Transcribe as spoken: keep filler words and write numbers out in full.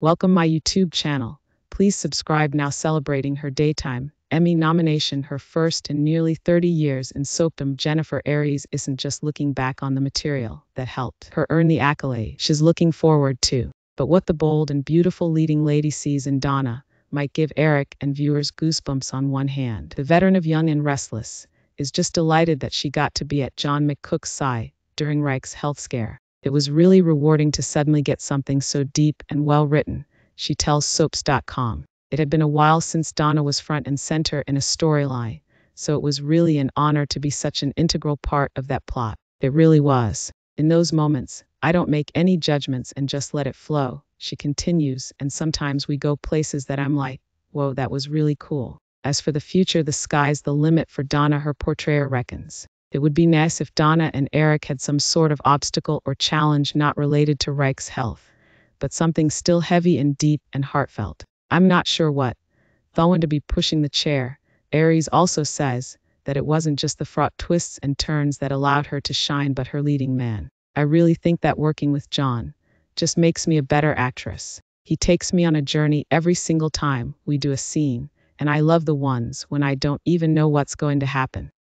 Welcome my YouTube channel. Please subscribe now. Celebrating her daytime Emmy nomination, her first in nearly thirty years in soapdom, Jennifer Gareis isn't just looking back on the material that helped her earn the accolade. She's looking forward to. But what the bold and beautiful leading lady sees in Donna might give Eric and viewers goosebumps on one hand. The veteran of Young and Restless is just delighted that she got to be at John McCook's side during Reich's health scare. It was really rewarding to suddenly get something so deep and well-written, she tells Soaps dot com. It had been a while since Donna was front and center in a storyline, so it was really an honor to be such an integral part of that plot. It really was. In those moments, I don't make any judgments and just let it flow, she continues, and sometimes we go places that I'm like, whoa, that was really cool. As for the future, the sky's the limit for Donna, her portrayer reckons. It would be nice if Donna and Eric had some sort of obstacle or challenge not related to Reich's health, but something still heavy and deep and heartfelt. I'm not sure what, though, and to be pushing the chair. Gareis also says that it wasn't just the fraught twists and turns that allowed her to shine, but her leading man. I really think that working with John just makes me a better actress. He takes me on a journey every single time we do a scene, and I love the ones when I don't even know what's going to happen.